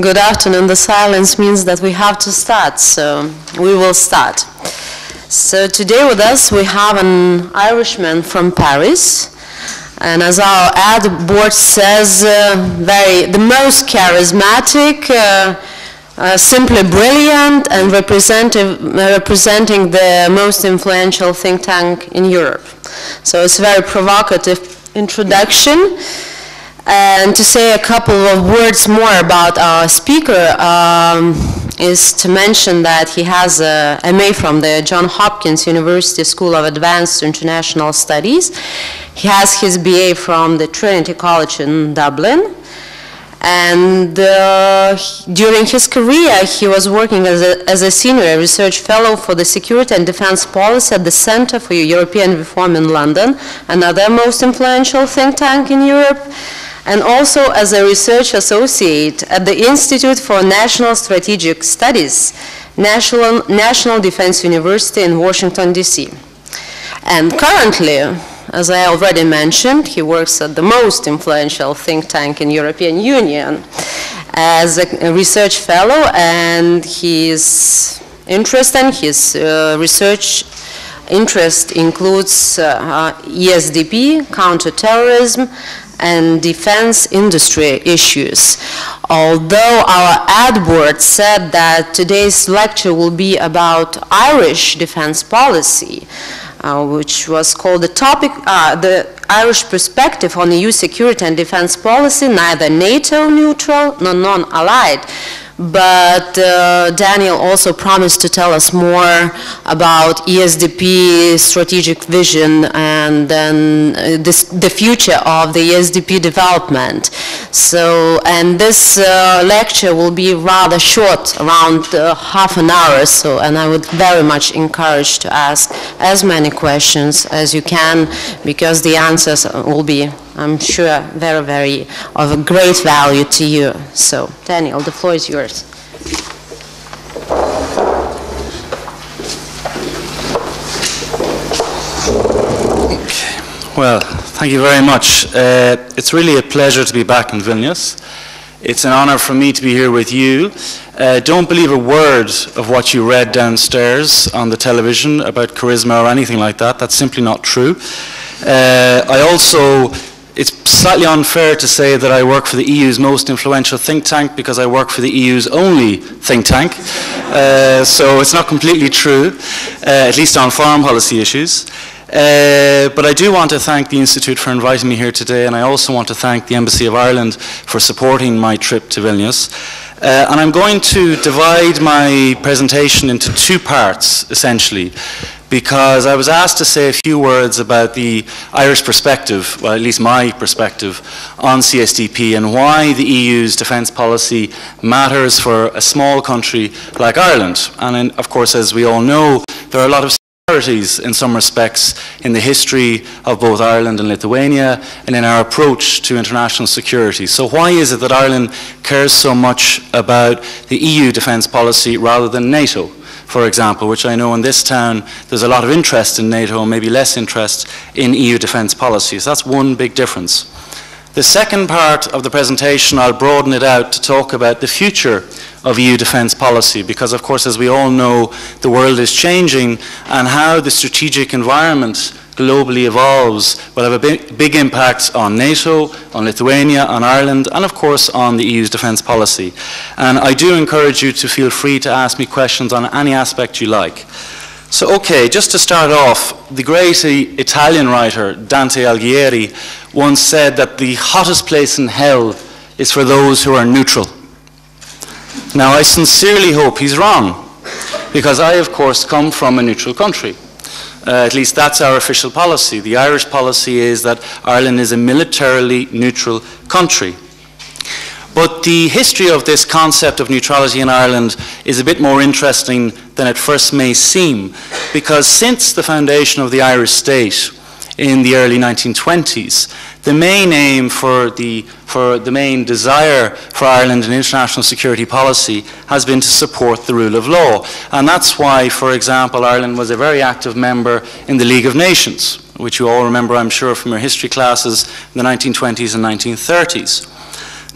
Good afternoon. The silence means that we have to start, so we will start. So today with us we have an Irishman from Paris, and as our ad board says, the most charismatic, simply brilliant, and representing the most influential think tank in Europe. So it's a very provocative introduction. And to say a couple of words more about our speaker is to mention that he has a MA from the John Hopkins University School of Advanced International Studies. He has his BA from the Trinity College in Dublin. And during his career, he was working as a senior research fellow for the security and defense policy at the Center for European Reform in London, another most influential think tank in Europe, and also as a research associate at the Institute for National Strategic Studies, National Defense University in Washington, D.C. And currently, as I already mentioned, he works at the most influential think tank in European Union as a research fellow, and his interest and his research interest includes ESDP, counterterrorism, and defense industry issues. Although our ad board said that today's lecture will be about Irish defense policy, which was called the topic, the Irish perspective on EU security and defense policy, neither NATO neutral nor non-allied. But Daniel also promised to tell us more about ESDP strategic vision and then the future of the ESDP development. So, and this lecture will be rather short, around half an hour or so, and I would very much encourage to ask as many questions as you can, because the answers will be, I'm sure, very, very of a great value to you. So, Daniel, the floor is yours. Okay. Well, thank you very much. It's really a pleasure to be back in Vilnius. It's an honor for me to be here with you. Don't believe a word of what you read downstairs on the television about charisma or anything like that. That's simply not true. I also, it's slightly unfair to say that I work for the EU's most influential think tank, because I work for the EU's only think tank. So it's not completely true, at least on foreign policy issues. But I do want to thank the Institute for inviting me here today, and I also want to thank the Embassy of Ireland for supporting my trip to Vilnius. And I'm going to divide my presentation into two parts, essentially, because I was asked to say a few words about the Irish perspective, well, at least my perspective, on CSDP and why the EU's defence policy matters for a small country like Ireland. And of course, as we all know, there are a lot of in some respects in the history of both Ireland and Lithuania and in our approach to international security. So why is it that Ireland cares so much about the EU defence policy rather than NATO, for example, which I know in this town there's a lot of interest in NATO and maybe less interest in EU defence policies? That's one big difference. The second part of the presentation, I'll broaden it out to talk about the future of EU defence policy, because of course, as we all know, the world is changing, and how the strategic environment globally evolves will have a big impact on NATO, on Lithuania, on Ireland, and of course on the EU's defence policy. And I do encourage you to feel free to ask me questions on any aspect you like. So, okay, just to start off, the great Italian writer Dante Alighieri once said that the hottest place in hell is for those who are neutral. Now, I sincerely hope he's wrong, because I, of course, come from a neutral country. At least that's our official policy. The Irish policy is that Ireland is a militarily neutral country. But the history of this concept of neutrality in Ireland is a bit more interesting than it first may seem, because since the foundation of the Irish state in the early 1920s. The main aim the main desire for Ireland in international security policy has been to support the rule of law. And that's why, for example, Ireland was a very active member in the League of Nations, which you all remember, I'm sure, from your history classes in the 1920s and 1930s.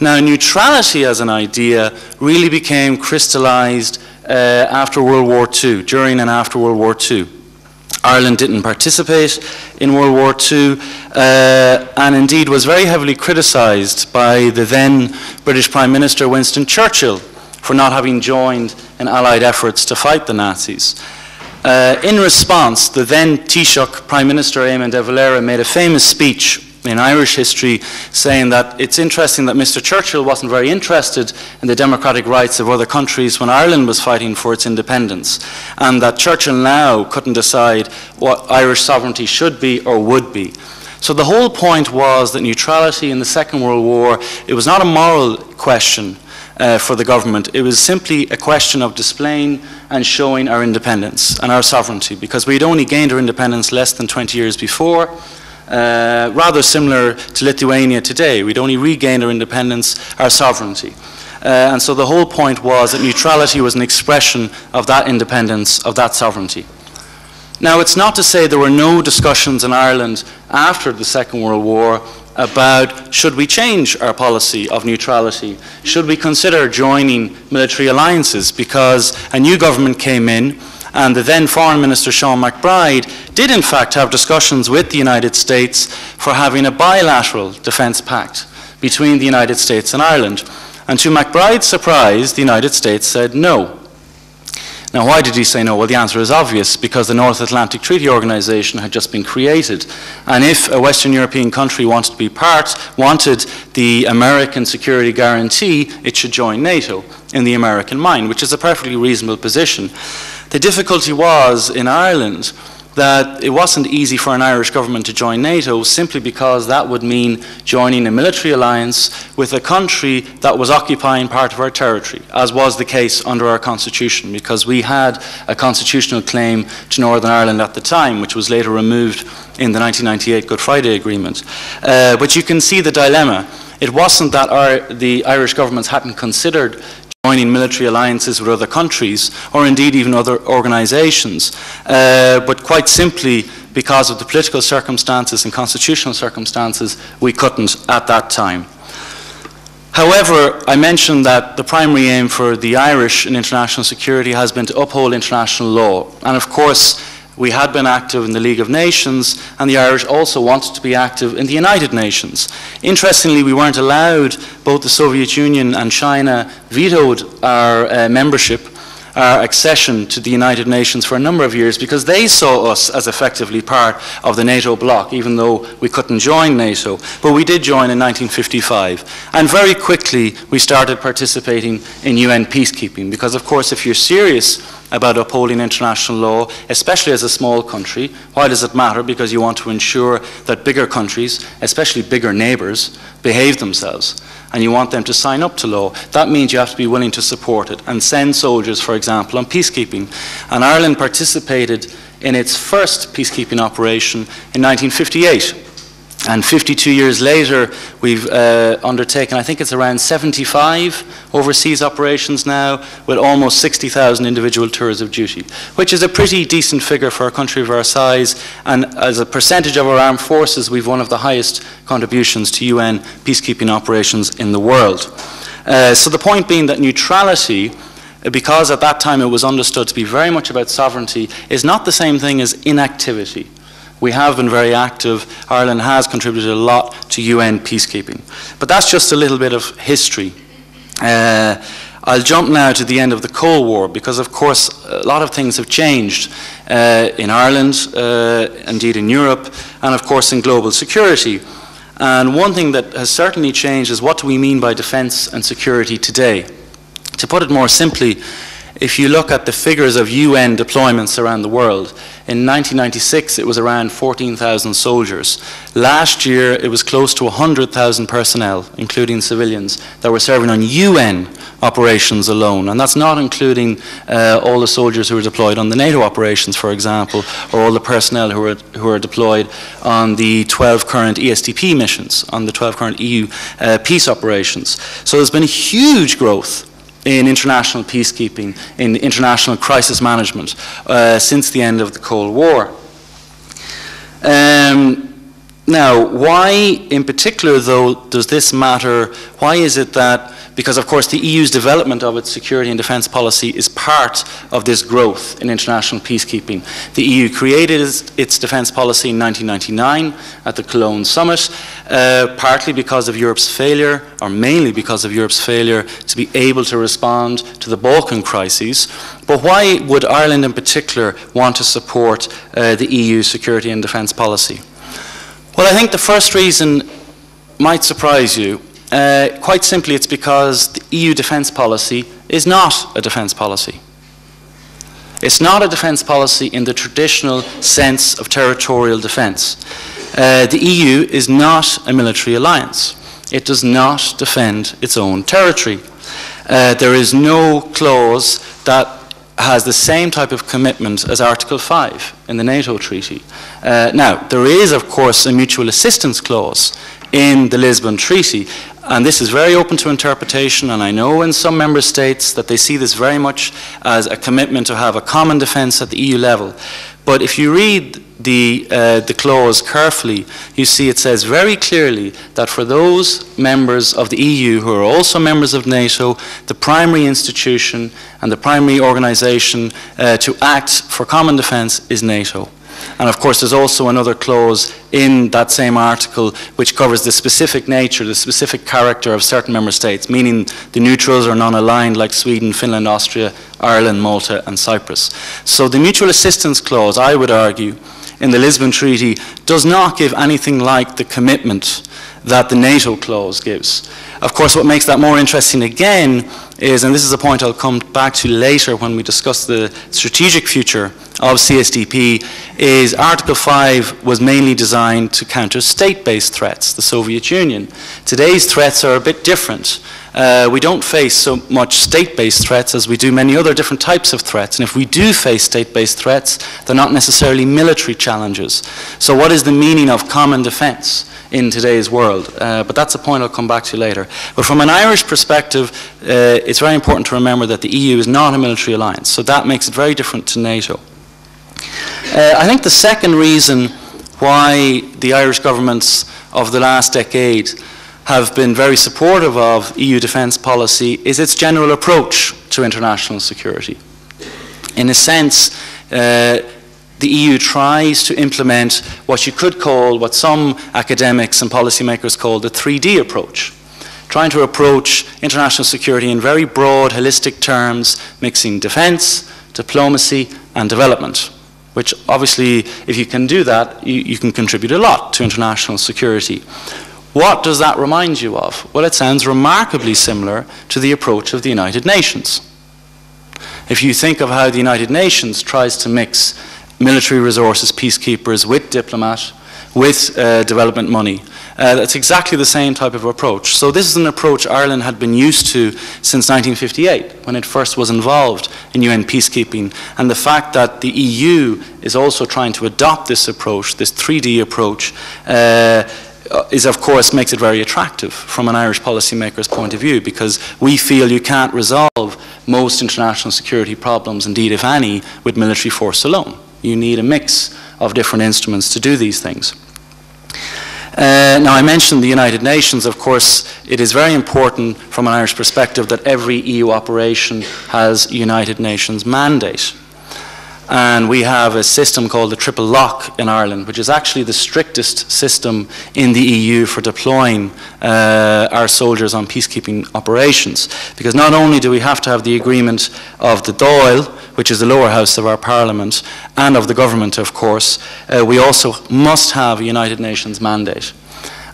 Now, neutrality as an idea really became crystallized after World War II, during and after World War II. Ireland didn't participate in World War II and indeed was very heavily criticized by the then British Prime Minister Winston Churchill for not having joined in Allied efforts to fight the Nazis. In response, the then Taoiseach Prime Minister Eamon de Valera made a famous speech in Irish history saying that it's interesting that Mr. Churchill wasn't very interested in the democratic rights of other countries when Ireland was fighting for its independence, and that Churchill now couldn't decide what Irish sovereignty should be or would be. So the whole point was that neutrality in the Second World War, it was not a moral question for the government. It was simply a question of displaying and showing our independence and our sovereignty, because we'd only gained our independence less than 20 years before. Rather similar to Lithuania today. We'd only regained our independence, our sovereignty. And so the whole point was that neutrality was an expression of that independence, of that sovereignty. Now, it's not to say there were no discussions in Ireland after the Second World War about should we change our policy of neutrality? Should we consider joining military alliances? Because a new government came in, and the then Foreign Minister, Sean MacBride, did in fact have discussions with the United States for having a bilateral defence pact between the United States and Ireland. And to MacBride's surprise, the United States said no. Now, why did he say no? Well, the answer is obvious, because the North Atlantic Treaty Organization had just been created. And if a Western European country wanted to be part, wanted the American security guarantee, it should join NATO in the American mind, which is a perfectly reasonable position. The difficulty was in Ireland that it wasn't easy for an Irish government to join NATO simply because that would mean joining a military alliance with a country that was occupying part of our territory, as was the case under our constitution, because we had a constitutional claim to Northern Ireland at the time, which was later removed in the 1998 Good Friday Agreement. But you can see the dilemma. It wasn't that the Irish governments hadn't considered joining military alliances with other countries, or indeed even other organizations, but quite simply because of the political circumstances and constitutional circumstances, we couldn't at that time. However, I mentioned that the primary aim for the Irish in international security has been to uphold international law, and of course we had been active in the League of Nations, and the Irish also wanted to be active in the United Nations. Interestingly, we weren't allowed, both the Soviet Union and China vetoed our membership, our accession to the United Nations for a number of years, because they saw us as effectively part of the NATO bloc, even though we couldn't join NATO. But we did join in 1955. And very quickly, we started participating in UN peacekeeping, because of course, if you're serious about upholding international law, especially as a small country, why does it matter? Because you want to ensure that bigger countries, especially bigger neighbors, behave themselves. And you want them to sign up to law. That means you have to be willing to support it and send soldiers, for example, on peacekeeping. And Ireland participated in its first peacekeeping operation in 1958. And 52 years later, we've undertaken, I think it's around 75 overseas operations now, with almost 60,000 individual tours of duty, which is a pretty decent figure for a country of our size. And as a percentage of our armed forces, we've one of the highest contributions to UN peacekeeping operations in the world. So the point being that neutrality, because at that time it was understood to be very much about sovereignty, is not the same thing as inactivity. We have been very active. Ireland has contributed a lot to UN peacekeeping. But that's just a little bit of history. I'll jump now to the end of the Cold War, because of course a lot of things have changed in Ireland, indeed in Europe, and of course in global security. And one thing that has certainly changed is what do we mean by defence and security today? To put it more simply, If you look at the figures of UN deployments around the world, in 1996 it was around 14,000 soldiers. Last year it was close to 100,000 personnel, including civilians, that were serving on UN operations alone. And that's not including all the soldiers who were deployed on the NATO operations, for example, or all the personnel who are deployed on the 12 current ESDP missions, on the 12 current EU peace operations. So there's been a huge growth in international peacekeeping, in international crisis management since the end of the Cold War. Now, why in particular, though, does this matter? Why is it that, because of course the EU's development of its security and defence policy is part of this growth in international peacekeeping. The EU created its defence policy in 1999 at the Cologne Summit, partly because of Europe's failure, or mainly because of Europe's failure to be able to respond to the Balkan crises. But why would Ireland in particular want to support the EU security and defence policy? Well, I think the first reason might surprise you. Quite simply, it's because the EU defence policy is not a defence policy. It's not a defence policy in the traditional sense of territorial defence. The EU is not a military alliance. It does not defend its own territory. There is no clause that has the same type of commitment as Article 5 in the NATO Treaty. Now, there is, of course, a mutual assistance clause in the Lisbon Treaty, and this is very open to interpretation, and I know in some member states that they see this very much as a commitment to have a common defence at the EU level. But if you read the clause carefully, you see it says very clearly that for those members of the EU who are also members of NATO, the primary institution and the primary organisation to act for common defence is NATO. And of course there's also another clause in that same article which covers the specific nature, the specific character of certain member states, meaning the neutrals or non-aligned like Sweden, Finland, Austria, Ireland, Malta and Cyprus. So the mutual assistance clause, I would argue, in the Lisbon Treaty does not give anything like the commitment that the NATO clause gives. Of course, what makes that more interesting again is, and this is a point I'll come back to later when we discuss the strategic future of CSDP, is Article 5 was mainly designed to counter state-based threats, the Soviet Union. Today's threats are a bit different. We don't face so much state-based threats as we do many other different types of threats. And if we do face state-based threats, they're not necessarily military challenges. So what is the meaning of common defence in today's world? But that's a point I'll come back to later. But from an Irish perspective, it's very important to remember that the EU is not a military alliance. So that makes it very different to NATO. I think the second reason why the Irish governments of the last decade have been very supportive of EU defence policy is its general approach to international security. In a sense, the EU tries to implement what you could call, what some academics and policymakers call the 3D approach, trying to approach international security in very broad, holistic terms, mixing defence, diplomacy and development, which obviously, if you can do that, you can contribute a lot to international security. What does that remind you of? Well, it sounds remarkably similar to the approach of the United Nations. If you think of how the United Nations tries to mix military resources, peacekeepers, with diplomat, with development money, that's exactly the same type of approach. So this is an approach Ireland had been used to since 1958, when it first was involved in UN peacekeeping. And the fact that the EU is also trying to adopt this approach, this 3D approach, is of course makes it very attractive from an Irish policymaker's point of view, because we feel you can't resolve most international security problems, indeed if any, with military force alone. You need a mix of different instruments to do these things. Now I mentioned the United Nations. Of course it is very important from an Irish perspective that every EU operation has a United Nations mandate. And we have a system called the triple lock in Ireland, which is actually the strictest system in the EU for deploying our soldiers on peacekeeping operations. Because not only do we have to have the agreement of the Dáil, which is the lower house of our parliament, and of the government, of course, we also must have a United Nations mandate.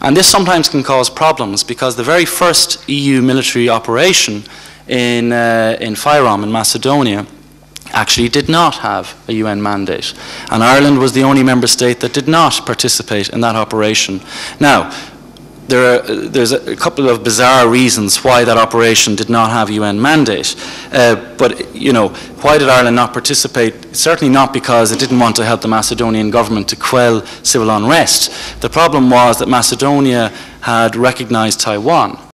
And this sometimes can cause problems, because the very first EU military operation in FYROM in Macedonia actually did not have a UN mandate, and Ireland was the only member state that did not participate in that operation. Now, there's a couple of bizarre reasons why that operation did not have a UN mandate, but you know, why did Ireland not participate? Certainly not because it didn't want to help the Macedonian government to quell civil unrest. The problem was that Macedonia had recognized Taiwan